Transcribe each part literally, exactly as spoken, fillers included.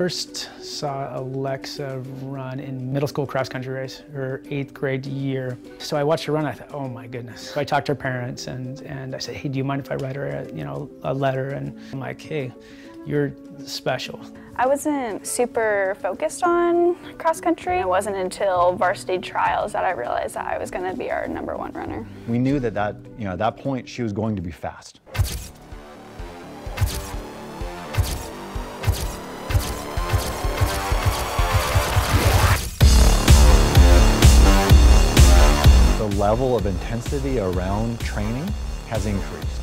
first saw Alexa run in middle school cross country race, her eighth grade year. So I watched her run, I thought, oh my goodness. So I talked to her parents and, and I said, hey, do you mind if I write her a, you know, a letter? And I'm like, hey, you're special. I wasn't super focused on cross country. It wasn't until varsity trials that I realized that I was going to be our number one runner. We knew that, that you know, at that point she was going to be fast. The level of intensity around training has increased.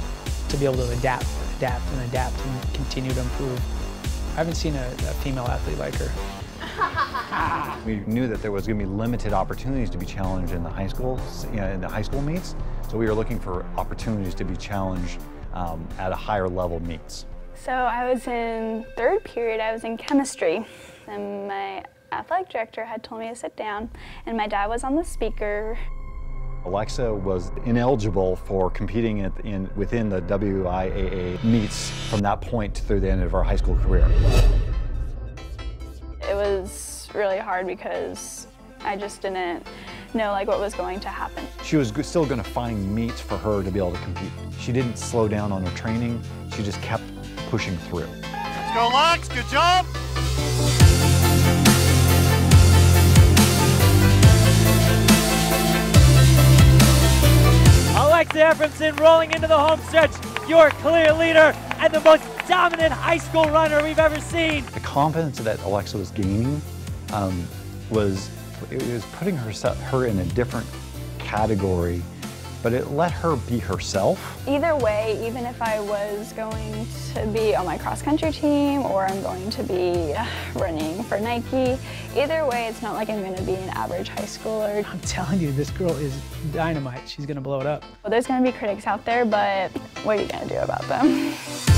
To be able to adapt, adapt, and adapt, and continue to improve. I haven't seen a, a female athlete like her. We knew that there was going to be limited opportunities to be challenged in the high school, you know, in the high school meets. So we were looking for opportunities to be challenged um, at a higher level meets. So I was in third period. I was in chemistry, and my athletic director had told me to sit down, and my dad was on the speaker. Alexa was ineligible for competing in, in, within the W I A A meets from that point through the end of our high school career. It was really hard because I just didn't know like what was going to happen. She was still going to find meets for her to be able to compete. She didn't slow down on her training, she just kept pushing through. Let's go, Lex, good job! Alexa Efraimson rolling into the home stretch, your clear leader and the most dominant high school runner we've ever seen. The confidence that Alexa was gaining um, was, it was putting herself, her in a different category, but it let her be herself. Either way, even if I was going to be on my cross-country team or I'm going to be running for Nike, either way, it's not like I'm going to be an average high schooler. I'm telling you, this girl is dynamite. She's going to blow it up. Well, there's going to be critics out there, but what are you going to do about them?